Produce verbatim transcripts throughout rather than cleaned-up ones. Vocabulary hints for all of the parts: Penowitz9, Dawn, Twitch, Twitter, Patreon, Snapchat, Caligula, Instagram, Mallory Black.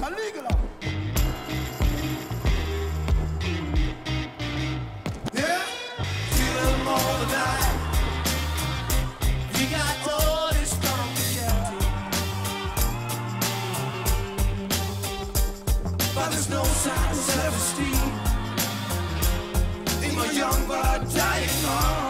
Caligula. Yeah, feeling more than I. You got all this complicated, but there's no sign of self-esteem in my young but dying arm.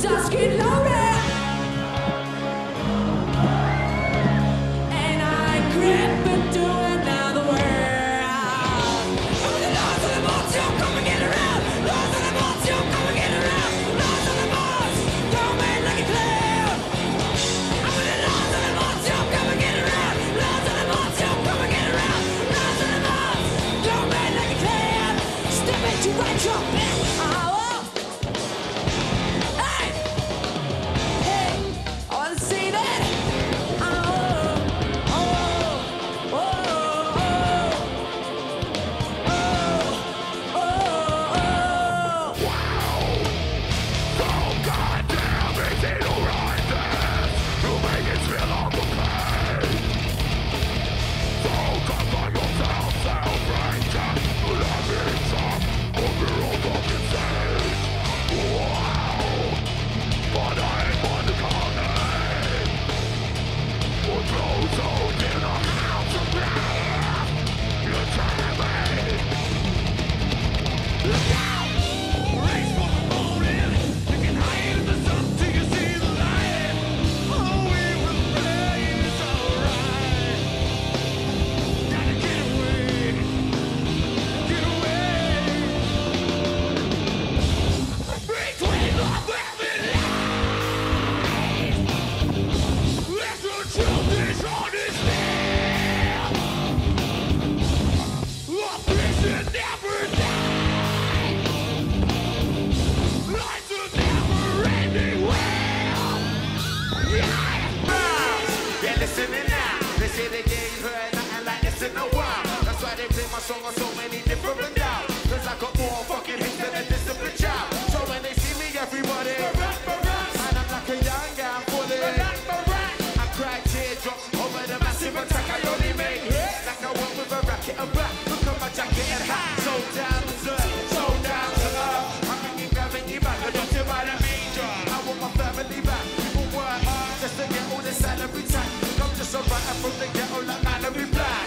Just get loaded, and I grip into another world. I'm the lords of the mods, you come and get around. Lords of the mods, you come and get around. Lords of the mods, don't make like a clown. I'm the lords of the mods, you come and get around. Lords of the mods, you come and get around. Lords of the mods, don't make like a clown. Step into right your back. Song on so many different now, cause I got more fucking hits than a disciplined child. So when they see me, everybody barack, barack. And I'm like a young guy bully. I cry teardrops over the massive attack I only make hits like I walk with a racket and back. Look at my jacket and hat. So down to earth, so down to earth. I'm bringing gravity back, adopted by the major. I want my family back, people work hard just to get all this salary tax. I'm just a writer from the ghetto like Mallory Black.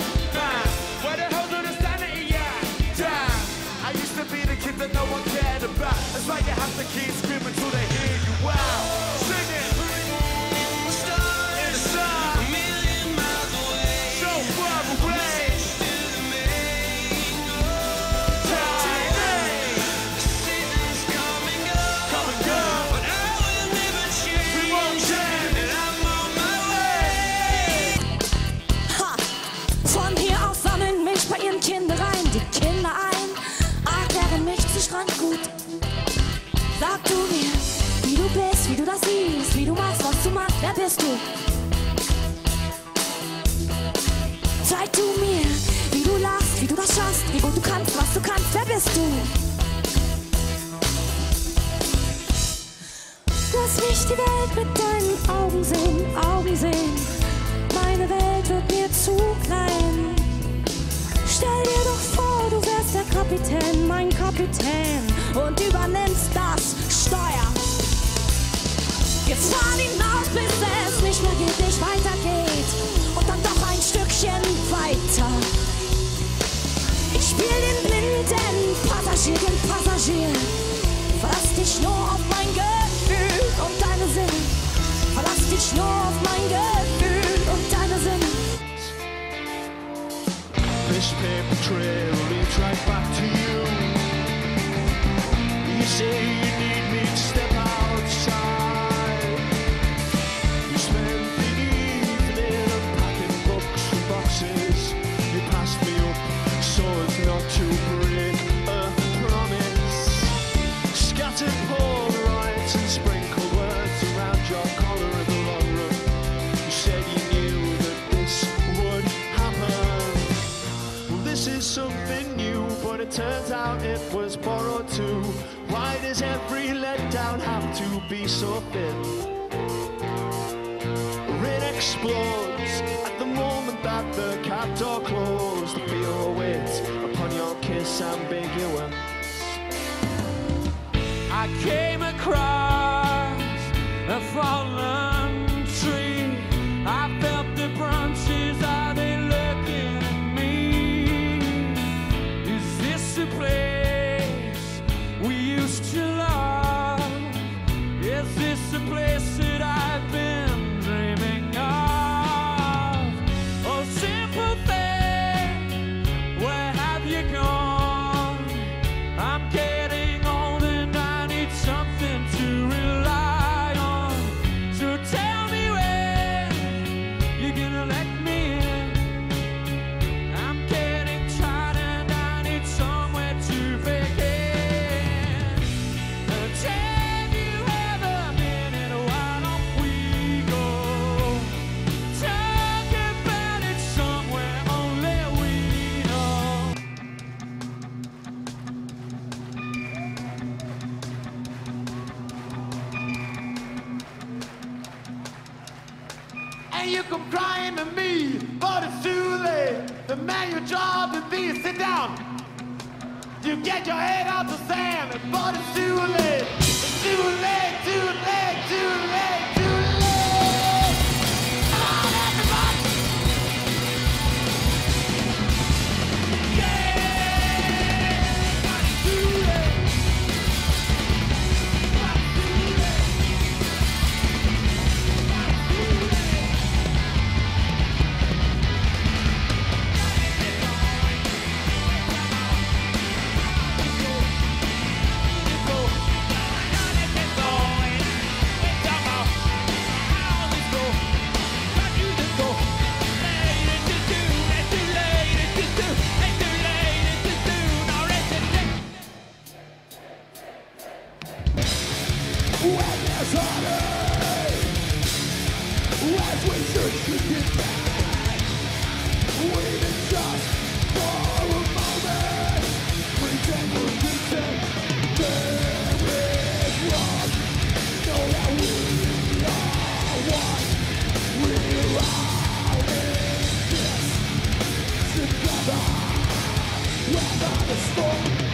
That no one cared about. That's why you have to keep screaming till they hear you out. Sing it. The stars inside, a million miles away, so far away. Still the main road. Today, the seasons come and go, come and go. But I will never change. We won't change, and I'm on my way. Ha! Von hier aus sammeln mich bei ihren Kindereien die Kinder ein. Gut. Sag du mir, wie du bist, wie du das siehst, wie du machst, was du machst, wer bist du? Zeig du mir, wie du lachst, wie du das schaffst, wie gut du kannst, was du kannst, wer bist du? Lass mich die Welt mit deinen Augen sehen, Augen sehen. Meine Welt wird mir zu klein. Stell dir doch vor, du wärst der Kapitän, mein Kapitän, und übernimmst das Steuer. Jetzt fahr hinaus, bis es nicht mehr geht, nicht weiter geht, und dann doch ein Stückchen weiter. Ich spiel den blinden Passagier, den Passagier. Verlass dich nur auf mein Gefühl und deine Sinne. Verlass dich nur auf mein Gefühl und deine Sinne. This paper trail leads right back to you. You say you need me to step outside. You spent the evening packing books and boxes. You passed me up so as not to break a promise. turns out it was borrowed too. Why does every letdown have to be so thin? It explodes at the moment that the cab door closed. The beer awaits upon your kiss ambiguous. I came across a fallen tree. I felt the branches, are they looking at me? Is this the place we used to love? Is this the place that I've been dreaming of? Oh, simple thing, where have you gone? I'm getting old and I need something to rely on. So tell me when you're gonna let me in. I'm getting tired and I need somewhere to begin. But have you ever been in a why don't we go? Talk about it somewhere only we know. And you come crying to me, but it's too late. The man your job to be is sit down. You get your head out the sand, but it's too late. It's too late, too late, too late, too late. Come on, everybody. Yeah. But it's too late. But it's too late. But it's too late. When there's honey, as we search to get back, even just for a moment, pretend we're distant, there is wrong. Know that we are one, we're all in this together. Weather the storm.